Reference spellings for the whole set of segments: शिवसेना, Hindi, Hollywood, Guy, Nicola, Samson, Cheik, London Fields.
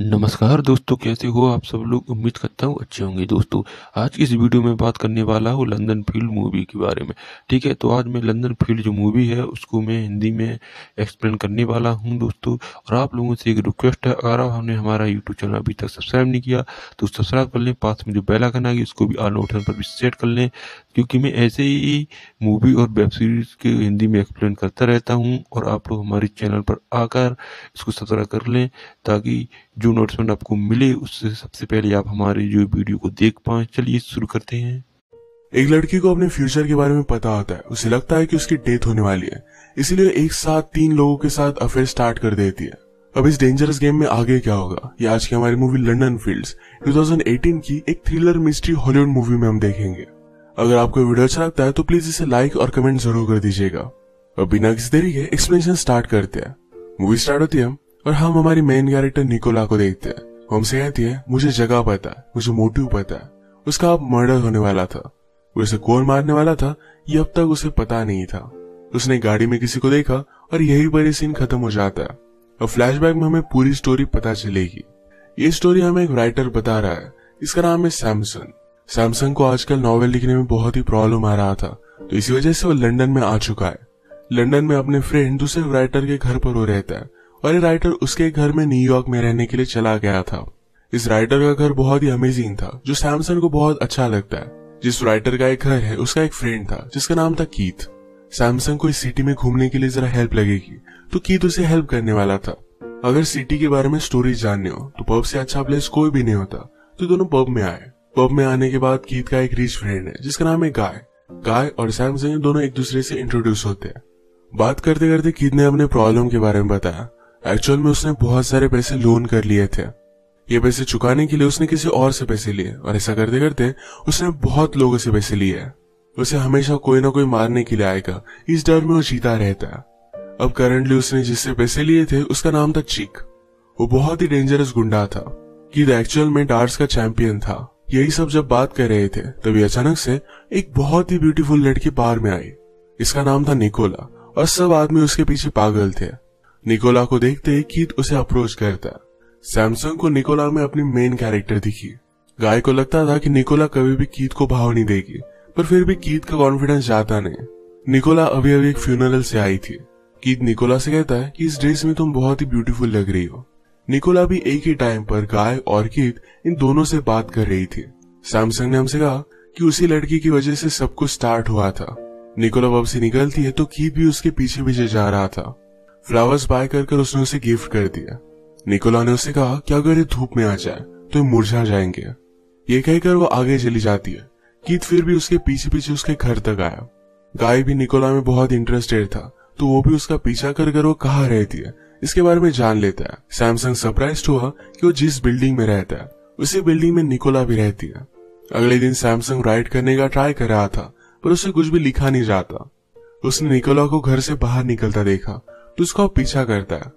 नमस्कार दोस्तों, कैसे हो आप सब लोग। उम्मीद करता हूँ अच्छे होंगे। दोस्तों आज की इस वीडियो में बात करने वाला हूँ लंदन फील्ड मूवी के बारे में, ठीक है। तो आज मैं लंदन फील्ड जो मूवी है उसको मैं हिंदी में एक्सप्लेन करने वाला हूँ दोस्तों। और आप लोगों से एक रिक्वेस्ट है, अगर आपने हमारा यूट्यूब चैनल अभी तक सब्सक्राइब नहीं किया तो सब्सक्राइब कर लें, पास में जो बेल आइकन आ गई उसको भी ऑल बटन पर भी सेट कर लें, क्योंकि मैं ऐसे ही मूवी और वेब सीरीज़ के हिंदी में एक्सप्लेन करता रहता हूँ। और आप लोग हमारे चैनल पर आकर इसको सब्सक्राइब कर लें ताकि जो नोटिसमेंट आपको मिले उससे सबसे पहले आप हमारे जो वीडियो को देख पाएं। चलिए शुरू करते हैं। एक लड़की को अपने फ्यूचर के बारे में पता होता है। उसे लगता है कि उसकी डेथ होने वाली है, इसलिए एक साथ 3 लोगों के साथ अफेयर स्टार्ट कर देती है। अब इस डेंजरस गेम में आगे क्या होगा, ये आज की हमारी मूवी लंदन फील्ड्स 2018 की एक थ्रिलर मिस्ट्री हॉलीवुड मूवी में हम देखेंगे। अगर आपको वीडियो अच्छा लगता है तो प्लीज इसे लाइक और कमेंट जरूर कर दीजिएगा। अब बिना किसी देरी के एक्सप्लेनेशन स्टार्ट करते हैं। मूवी स्टार्ट होती है और हम हमारी मेन कैरेक्टर निकोला को देखते हैं। वो हमसे कहती है मुझे जगह पता है, मुझे मोटिव पता है, उसका अब मर्डर होने वाला था। उसे कौन मारने वाला था ये अब तक उसे पता नहीं था। उसने गाड़ी में किसी को देखा और यही पर सीन खत्म हो जाता है। और फ्लैशबैक में हमें पूरी स्टोरी पता चलेगी। ये स्टोरी हमें एक राइटर बता रहा है, इसका नाम है सैमसन। सैमसन को आजकल नॉवेल लिखने में बहुत ही प्रॉब्लम आ रहा था, तो इसी वजह से वो लंदन में आ चुका है। लंदन में अपने फ्रेंड दूसरे राइटर के घर पर वो रहता है और ये राइटर उसके घर में न्यूयॉर्क में रहने के लिए चला गया था। इस राइटर का घर बहुत ही अमेजिंग था जो सैमसन को बहुत अच्छा लगता है। जिस राइटर का एक घर है उसका एक फ्रेंड था जिसका नाम था कीथ। सैमसन को इस सिटी में घूमने के लिए जरा हेल्प लगेगी तो कीथ उसे हेल्प करने वाला था। अगर सिटी के बारे में स्टोरी जानने हो तो पब से अच्छा प्लेस कोई भी नहीं होता, तो दोनों पब में आए। पब में आने के बाद कीथ का एक रिच फ्रेंड है जिसका नाम है गाय। गाय और सैमसन दोनों एक दूसरे से इंट्रोड्यूस होते हैं। बात करते करते कीथ ने अपने प्रॉब्लम के बारे में बताया। एक्चुअल में उसने बहुत सारे पैसे लोन कर लिए थे। ये पैसे चुकाने के लिए उसने किसी और से पैसे लिए और ऐसा करते करते उसने बहुत लोगों से पैसे लिए। उसे हमेशा कोई ना कोई मारने के लिए आएगा, इस डर में वो जीता रहता है। अब करंटली उसने जिससे पैसे लिए थे उसका नाम था चीक। वो बहुत ही डेंजरस गुंडा था कि एक्चुअल में डार्ट्स का चैंपियन था। यही सब जब बात कर रहे थे तभी अचानक से एक बहुत ही ब्यूटीफुल लड़की बार में आई। इसका नाम था निकोला और सब आदमी उसके पीछे पागल थे। निकोला को देखते ही कीथ उसे अप्रोच करता। सैमसन को निकोला में अपनी मेन कैरेक्टर दिखी। गाय को लगता था कि निकोला कभी भी कीथ को भाव नहीं देगी, पर फिर भी कीथ का कॉन्फिडेंस जाता नहीं। निकोला अभी अभी एक फ्यूनरल से आई थी। कीथ निकोला से कहता है कि इस ड्रेस में तुम बहुत ही ब्यूटीफुल लग रही हो। निकोला भी एक ही टाइम पर गाय और कीथ इन दोनों से बात कर रही थी। सैमसन ने हमसे कहा कि उसी लड़की की वजह से सब कुछ स्टार्ट हुआ था। निकोला पब से निकलती है तो कीथ भी उसके पीछे पीछे जा रहा था। फ्लावर्स बाय कर उसने उसे गिफ्ट कर दिया। निकोला ने उसे कहा कि अगर ये धूप में आ जाए तो ये मुरझा जाएंगे। ये कहकर वो आगे चली जाती है। कीथ फिर भी उसके पीछे पीछे उसके घर तक आया। गाय भी निकोला में बहुत इंटरेस्टेड था तो वो भी उसका पीछा कर वो कहाँ रहती है इसके बारे में जान लेता है। सैमसन सरप्राइज हुआ कि वो जिस बिल्डिंग में रहता है उसी बिल्डिंग में निकोला भी रहती है। अगले दिन सैमसन राइड करने का ट्राई कर रहा था पर उसे कुछ भी लिखा नहीं जाता। उसने निकोला को घर से बाहर निकलता देखा तो उसका पीछा करता है।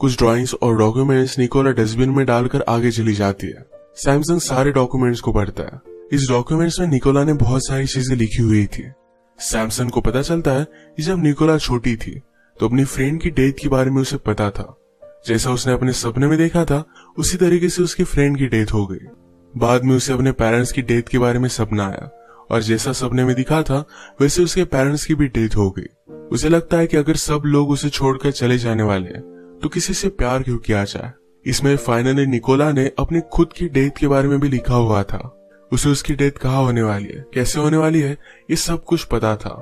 कुछ ड्राइंग्स और डॉक्यूमेंट्स निकोला डस्टबिन में डालकर आगे चली जाती है। सैमसन सारे डॉक्यूमेंट्स को पढ़ता है। इस डॉक्यूमेंट्स में निकोला ने बहुत सारी चीजें लिखी हुई थी। सैमसन को पता चलता है कि जब निकोला छोटी थी तो अपनी फ्रेंड की डेथ के बारे में उसे पता था। जैसा उसने अपने सपने में देखा था उसी तरीके से उसकी फ्रेंड की डेथ हो गई। बाद में उसे अपने पेरेंट्स की डेथ के बारे में सपना आया और जैसा सपने में दिखा था वैसे उसके पेरेंट्स की भी डेथ हो गई। उसे लगता है कि अगर सब लोग उसे छोड़कर चले जाने वाले हैं तो किसी से प्यार क्यों किया जाए। इसमें फाइनली निकोला ने अपनी खुद की डेथ के बारे में भी लिखा हुआ था। उसे उसकी डेथ कहाँ होने वाली है, कैसे होने वाली है, ये सब कुछ पता था।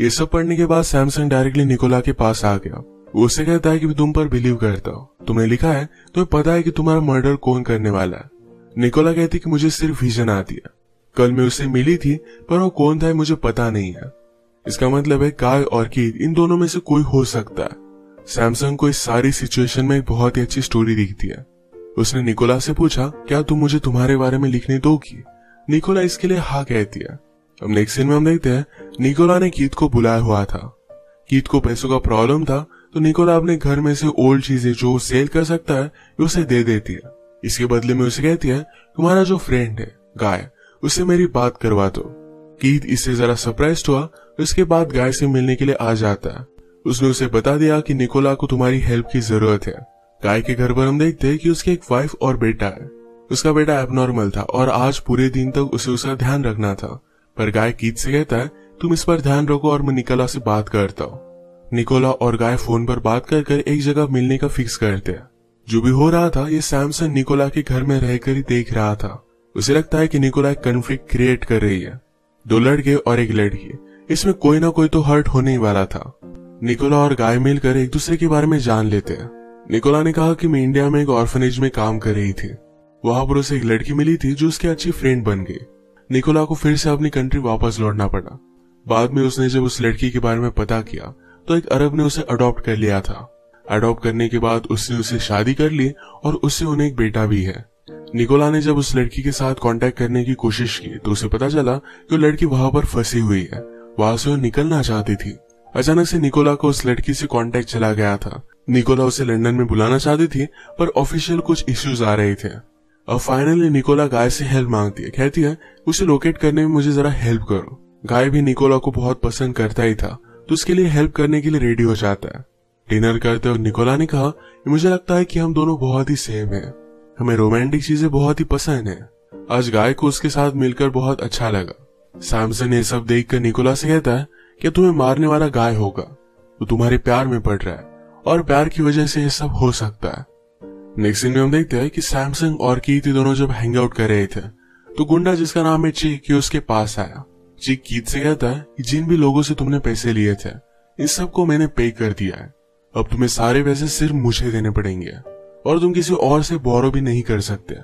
ये सब पढ़ने के बाद सैमसन डायरेक्टली निकोला के पास आ गया। वो उसे कहता है कि तुम पर बिलीव करता हो, तुमने लिखा है, तुम्हें पता है कि तुम्हारा मर्डर कौन करने वाला है। निकोला कहती कि मुझे सिर्फ विजन आती है, कल मैं उससे मिली थी पर वो कौन था मुझे पता नहीं है। इसका मतलब है गाय और कीथ इन दोनों में से कोई हो सकता है। सैमसन को इस सारी सिचुएशन में एक बहुत ही अच्छी स्टोरी दिखती है। उसने निकोला से पूछा क्या तुम मुझे तुम्हारे बारे में लिखने दोगी। निकोला इसके लिए हाँ कहती है। अब नेक्स्ट सीन में हम देखते हैं निकोला ने कीथ को बुलाया हुआ था। कीथ को पैसों का प्रॉब्लम था तो निकोला अपने घर में से ओल्ड चीजें जो सेल कर सकता है उसे दे देती है। इसके बदले में उसे कहती है तुम्हारा जो फ्रेंड है गाय उससे मेरी बात करवा दो। कीथ इससे जरा सरप्राइज हुआ। उसके बाद गाय से मिलने के लिए आ जाता है। उसने उसे बता दिया कि निकोला को तुम्हारी हेल्प की जरूरत है। गाय के घर पर हम देखते हैं कि उसकी एक वाइफ और बेटा है। उसका बेटा एबनॉर्मल था और आज पूरे दिन तक उसे उसका ध्यान रखना था, पर गाय कीथ से कहता है तुम इस पर ध्यान रखो और मैं निकोला से बात करता हूँ। निकोला और गाय फोन पर बात कर कर एक जगह मिलने का फिक्स करते हैं। जो भी हो रहा था ये सैमसन निकोला के घर में रहकर ही देख रहा था। उसे लगता है कि निकोला एक कॉन्फ्लिक्ट क्रिएट कर रही है, दो लड़के और एक लड़की, इसमें कोई ना कोई तो हर्ट होने ही वाला था। निकोला और गाय मिलकर एक दूसरे के बारे में जान लेते हैं। निकोला ने कहा कि मैं इंडिया में एक ऑर्फनेज में काम कर रही थी, वहां पर उसे एक लड़की मिली थी जो उसकी अच्छी फ्रेंड बन गई। निकोला को फिर से अपनी कंट्री वापस लौटना पड़ा। बाद में उसने जब उस लड़की के बारे में पता किया तो एक अरब ने उसे अडॉप्ट कर लिया था। अडॉप्ट करने के बाद उसने उसे शादी कर ली और उससे उन्हें एक बेटा भी है। निकोला ने जब उस लड़की के साथ कांटेक्ट करने की कोशिश की तो उसे पता चला कि वो लड़की वहां पर फंसी हुई है, वहां से वो निकलना चाहती थी। अचानक से निकोला को उस लड़की से कांटेक्ट चला गया था। निकोला उसे लंदन में बुलाना चाहती थी पर ऑफिशियल कुछ इश्यूज आ रहे थे। अब फाइनली निकोला गाय से हेल्प मांगती है, कहती है उसे लोकेट करने में मुझे जरा हेल्प करो। गाय भी निकोला को बहुत पसंद करता ही था तो उसके लिए हेल्प करने के लिए रेडी हो जाता है। डिनर करते हुए निकोला ने कहा मुझे लगता है कि हम दोनों बहुत ही सेम हैं, हमें रोमांटिक चीजें बहुत ही पसंद है। आज गाय को उसके साथ मिलकर बहुत अच्छा लगा। सैमसन ये सब देखकर निकोला से कहता है कि तुम्हें मारने वाला गाय होगा, वो तुम्हारे प्यार में पड़ रहा है और प्यार की वजह से ये सब हो सकता है। नेक्स्ट सीन में हम देखते हैं कि सैमसन और कीथ दोनों जब हैंग आउट कर रहे थे तो गुंडा जिसका नाम है चीक उसके पास आया। चीक कीथ से कहता है कि जिन भी लोगों से तुमने पैसे लिए थे इन सबको मैंने पे कर दिया है, अब तुम्हें सारे पैसे सिर्फ मुझे देने पड़ेंगे और तुम किसी और से बोरो भी नहीं कर सकते।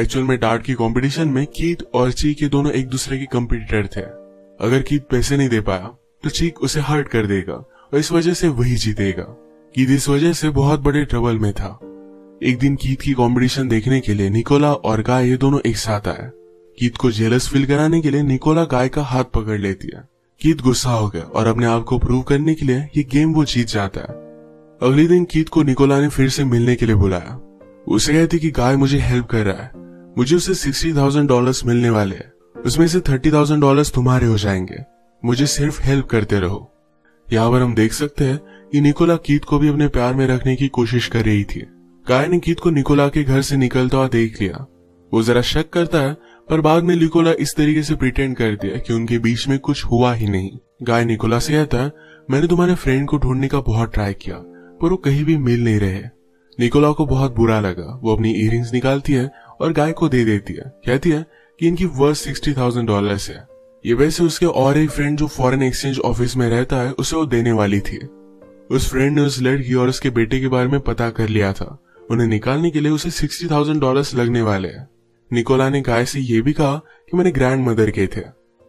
एक्चुअल में डार्ट की कंपटीशन में कीथ और चीक ये दोनों एक दूसरे के कंपटीटर थे। अगर कीथ पैसे नहीं दे पाया तो चीक उसे हर्ट कर देगा और इस वजह से वही जीतेगा। कीथ इस वजह से बहुत बड़े ट्रबल में था। एक दिन कीथ की कंपटीशन देखने के लिए निकोला और गाय ये दोनों एक साथ आए। कीथ को जेलस फील कराने के लिए निकोला गाय का हाथ पकड़ लेती है। कीथ गुस्सा हो गया और अपने आप को प्रूव करने के लिए ये गेम वो जीत जाता है। अगले दिन कीथ को निकोला ने फिर से मिलने के लिए बुलाया। उसे कहती कि गाय मुझे हेल्प कर रहा है, मुझे उसे $60,000 मिलने वाले है, उसमें से $30,000 तुम्हारे हो जाएंगे, मुझे सिर्फ हेल्प करते रहो। यहाँ पर हम देख सकते हैं कि निकोला कीथ को भी अपने प्यार में रखने की कोशिश कर रही थी। गाय ने कीथ को निकोला के घर से निकलता हुआ देख लिया। वो जरा शक करता है पर बाद में निकोला इस तरीके से प्रिटेंड कर दिया कि उनके बीच में कुछ हुआ ही नहीं। गाय निकोला से कहता है मैंने तुम्हारे फ्रेंड को ढूंढने का बहुत ट्राई किया पर वो कहीं भी मिल नहीं रहे। निकोला को बहुत बुरा लगा। वो अपनी ईयरिंग्स निकालती है और गाय को दे देती है, कहती है कि इनकी वर्थ $60,000 है। ये वैसे उसके और एक फ्रेंड जो फॉरेन एक्सचेंज ऑफिस में रहता है उसे वो देने वाली थी। उस फ्रेंड ने उस लड़की और उसके बेटे के बारे में पता कर लिया था, उन्हें निकालने के लिए उसे $60,000 लगने वाले है। निकोला ने गाय से ये भी कहा कि मेरे ग्रैंड मदर के थे।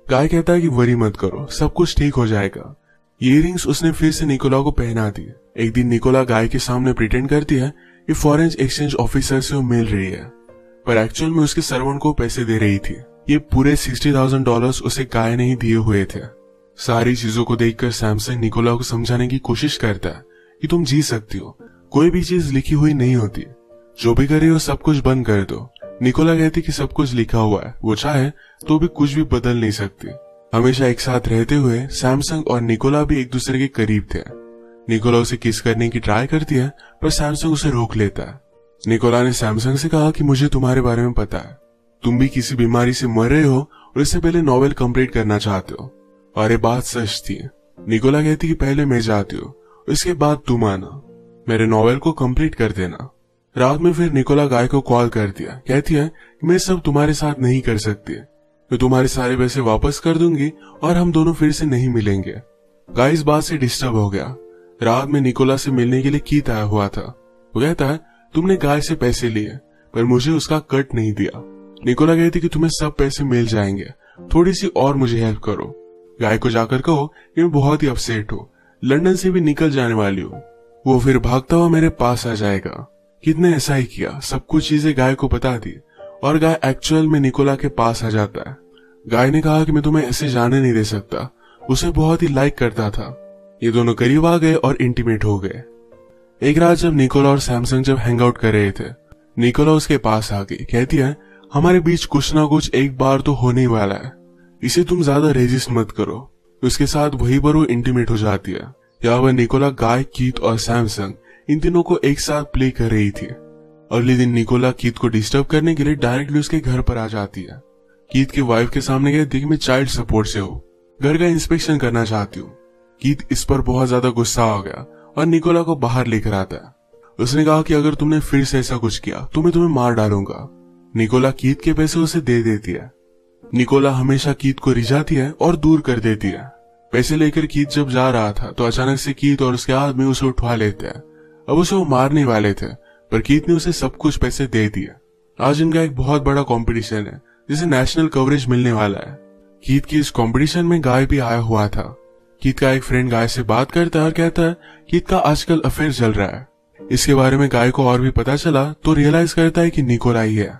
गाय कहता है कि वरी मत करो, सब कुछ ठीक हो जाएगा। ईयरिंग्स उसने फिर से निकोला को पहना दी। एक दिन निकोला गाय के सामने प्रिटेंड करती है कि फॉरेन एक्सचेंज ऑफिसर से वो मिल रही है पर एक्चुअल में उसके सर्वेंट को पैसे दे रही थी। ये पूरे $60,000 उसे गाय ने ही दिए हुए थे। सारी चीजों को देखकर सैमसन निकोला को समझाने की कोशिश करता है कि तुम जी सकती हो, कोई भी चीज लिखी हुई नहीं होती, जो भी करे हो सब कुछ बंद कर दो। निकोला कहती कि सब कुछ लिखा हुआ है, वो चाहे तो भी कुछ भी बदल नहीं सकती। हमेशा एक साथ रहते हुए सैमसंग और निकोला भी एक दूसरे के करीब थे। निकोला उसे किस करने की ट्राई करती है पर सैमसंग उसे रोक लेता है। निकोला ने सैमसंग से कहा कि मुझे तुम्हारे बारे में पता है, तुम भी किसी बीमारी से मर रहे हो और इससे पहले नॉवेल कंप्लीट करना चाहते हो और ये बात सच थी। निकोला कहती कि पहले मैं जाती हूँ, इसके बाद तुम आना, मेरे नॉवेल को कंप्लीट कर देना। रात में फिर निकोला गाय को कॉल कर दिया, कहती है मैं सब तुम्हारे साथ नहीं कर सकती, मैं तुम्हारे सारे पैसे वापस कर दूंगी और हम दोनों फिर से नहीं मिलेंगे। गाय इस बात से डिस्टर्ब हो गया। रात में निकोला से मिलने के लिए कीथ आया हुआ था। वो कहता है तुमने गाय से पैसे लिए पर मुझे उसका कट नहीं दिया। निकोला कहती कि तुम्हें सब पैसे मिल जाएंगे, थोड़ी सी और मुझे हेल्प करो। गाय को जाकर कहो कि मैं बहुत ही अपसेट हूँ, लंदन से भी निकल जाने वाली हूँ, वो फिर भागता हुआ मेरे पास आ जाएगा। कितने ऐसा ही किया, सब कुछ चीजें गाय को बता दी और गाय एक्चुअल में निकोला के पास आ जाता है। गाय ने कहा कि मैं तुम्हें ऐसे जाने नहीं दे सकता, उसे बहुत ही लाइक करता था। ये दोनों करीब आ गए और इंटीमेट हो गए। एक रात जब निकोला और सैमसंग जब हैंग आउट कर रहे थे, निकोला उसके पास आ गई, कहती है हमारे बीच कुछ ना कुछ एक बार तो होने वाला है, इसे तुम ज्यादा रेजिस्ट मत करो। उसके साथ वहीं पर वो इंटीमेट हो जाती है। यहाँ पर निकोला गाय कीथ और सैमसंग इन तीनों को एक साथ प्ले कर रही थी। अगले दिन निकोला कीथ को डिस्टर्ब करने के लिए डायरेक्टली उसके घर पर आ जाती है। कीथ के वाइफ के सामने गए देख मैं चाइल्ड सपोर्ट से हूँ, घर का इंस्पेक्शन करना चाहती हूँ। कीथ इस पर बहुत ज्यादा गुस्सा हो गया और निकोला को बाहर लेकर आता है। उसने कहा कि अगर तुमने फिर से ऐसा कुछ किया तो मैं तुम्हें मार डालूंगा। निकोला कीथ के पैसे उसे दे देती है। निकोला हमेशा कीथ को रिझाती है और दूर कर देती है। पैसे लेकर कीथ जब जा रहा था तो अचानक से कीथ और उसके आदमी उसे उठवा लेते हैं। अब उसे वो मारने वाले थे पर कीथ ने उसे सब कुछ पैसे दे दिया। आज इनका एक बहुत बड़ा कॉम्पिटिशन है जिसे नेशनल कवरेज मिलने वाला है। कीथ की इस कॉम्पिटिशन में गाय भी आया हुआ था। कीथ का एक फ्रेंड गाय से बात करता है और कहता है कीथ का आजकल अफेयर चल रहा है। इसके बारे में गाय को और भी पता चला तो रियलाइज करता है कि निकोला ही है।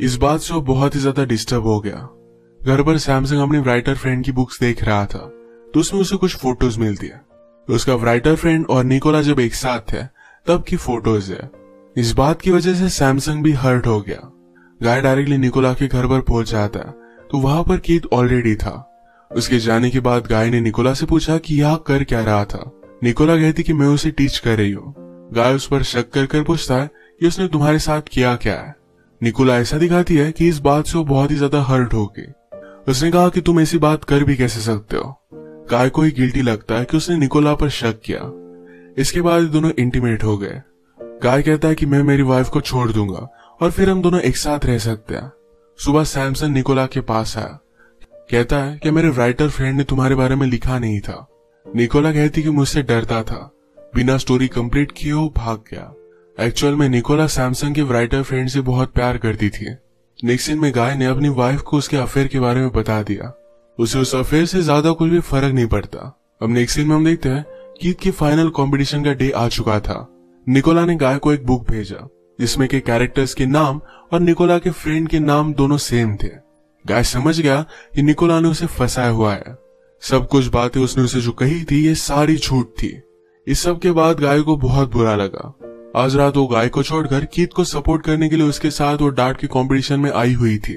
इस बात से वो बहुत ही ज्यादा डिस्टर्ब हो गया। घर पर सैमसंग अपने राइटर फ्रेंड की बुक्स देख रहा था तो उसमें उसे कुछ फोटोज मिलती है। उसका राइटर फ्रेंड और निकोला जब एक साथ थे तब की फोटोज है। इस बात की वजह से सैमसंग भी हर्ट हो गया। गाय डायरेक्टली निकोला के घर पर पहुंच जाता है तो वहां पर कीथ ऑलरेडी था। उसके जाने के बाद गाय ने निकोला से पूछा कि यहाँ कर क्या रहा था। निकोला कहती कि मैं उसे टीच कर रही हूँ। गाय उस पर शक कर पूछता है कि उसने तुम्हारे साथ किया क्या है। निकोला ऐसा दिखाती है कि इस बात से वो बहुत ही ज्यादा हर्ट हो गई। उसने कहा कि तुम ऐसी बात कर भी कैसे सकते हो। गाय को ही गिल्टी लगता है कि उसने निकोला पर शक किया। इसके बाद दोनों इंटीमेट हो गए। गाय कहता है कि मैं मेरी वाइफ को छोड़ दूंगा और फिर हम दोनों एक साथ रह सकते हैं। सुबह सैमसन निकोला के पास आया, कहता है कि मेरे राइटर फ्रेंड ने तुम्हारे बारे में लिखा नहीं था। निकोला कहती कि मुझसे डरता था, बिना स्टोरी कंप्लीट किए वो भाग गया। एक्चुअल में निकोला सैमसन के राइटर फ्रेंड से बहुत प्यार करती थी। नेक्स्ट दिन में गाय ने अपनी वाइफ को उसके अफेयर के बारे में बता दिया। उसे उस अफेयर से ज्यादा कुछ भी फर्क नहीं पड़ता। अब नेक्स्ट सीन में हम देखते हैं कीथ के फाइनल कंपटीशन का डे आ चुका था। निकोला ने गाय को एक बुक भेजा जिसमें के कैरेक्टर्स के नाम और निकोला के फ्रेंड के नाम दोनों सेम थे। गाय समझ गया कि निकोला ने उसे फंसाया हुआ है। सब कुछ बातें उसने उसे जो कही थी ये सारी झूठ थी। इस सब के बाद गाय को बहुत बुरा लगा। आज रात वो गाय को छोड़कर कीथ को सपोर्ट करने के लिए उसके साथ वो डार्ट के कॉम्पिटिशन में आई हुई थी।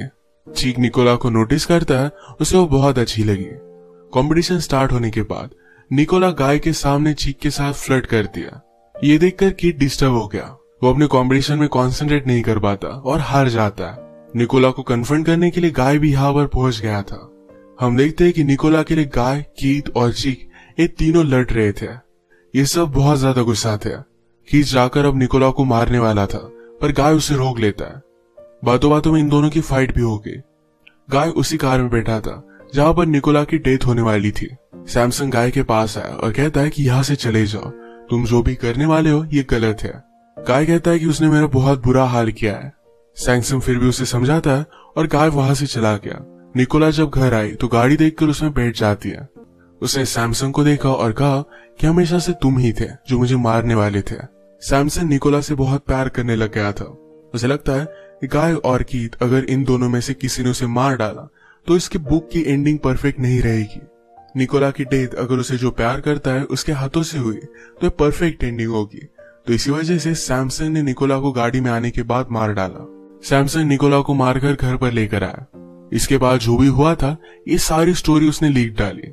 चीक निकोला को नोटिस करता है, उसे वो बहुत अच्छी लगी। कंपटीशन स्टार्ट होने के बाद निकोला गाय के सामने चीक के साथ फ्लर्ट कर दिया। ये देखकर कीथ डिस्टर्ब हो गया। वो अपने कंपटीशन में कंसंट्रेट नहीं कर पाता और हार जाता है। निकोला को कन्फ्रंट करने के लिए गाय भी यहाँ पर पहुंच गया था। हम देखते है कि निकोला के लिए गाय, कीथ और चीक ये तीनों लड़ रहे थे। ये सब बहुत ज्यादा गुस्सा थे। कीथ जाकर अब निकोला को मारने वाला था पर गाय उसे रोक लेता है। बातों बातों में इन दोनों की फाइट भी हो गई। गाय उसी कार में बैठा था जहां पर निकोला की डेथ होने वाली थी। सैमसन गाय के पास आया और कहता है कि यहाँ से चले जाओ, तुम जो भी करने वाले हो ये गलत है। गाय कहता है कि उसने मेरा बहुत बुरा हाल किया है। सैमसन फिर भी उसे समझाता है और गाय वहां से चला गया। निकोला जब घर आई तो गाड़ी देखकर उसमें बैठ जाती है। उसने सैमसन को देखा और कहा कि हमेशा से तुम ही थे जो मुझे मारने वाले थे। सैमसन निकोला से बहुत प्यार करने लग गया था। उसे लगता है कि गाय और कीथ अगर इन दोनों में से किसी ने उसे मार डाला तो इसकी बुक की एंडिंग परफेक्ट नहीं रहेगी। निकोला की डेथ अगर उसे जो प्यार करता है उसके हाथों से हुई तो परफेक्ट एंडिंग होगी। तो इसी वजह से सैमसन ने निकोला को गाड़ी में आने के बाद मार डाला। सैमसन निकोला को मारकर घर पर लेकर आया। इसके बाद जो भी हुआ था ये सारी स्टोरी उसने लीक डाली।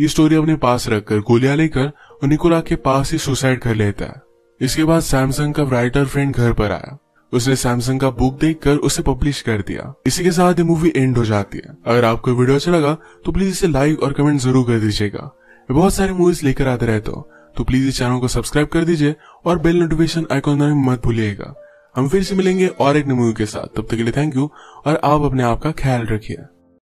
ये स्टोरी अपने पास रखकर गोलियां लेकर और निकोला के पास ही सुसाइड कर लेता है। इसके बाद सैमसन का राइटर फ्रेंड घर पर आया। उसने सैमसन का बुक देखकर उसे पब्लिश कर दिया। इसी के साथ ये मूवी एंड हो जाती है। अगर आपको वीडियो अच्छा लगा तो प्लीज इसे लाइक और कमेंट जरूर कर दीजिएगा। बहुत सारी मूवीज लेकर आते रहते हो तो प्लीज इस चैनल को सब्सक्राइब कर दीजिए और बेल नोटिफिकेशन आइकॉन दबाना मत भूलिएगा। हम फिर से मिलेंगे और एक नई मूवी के साथ। तब तक के लिए थैंक यू और आप अपने आप का ख्याल रखिए।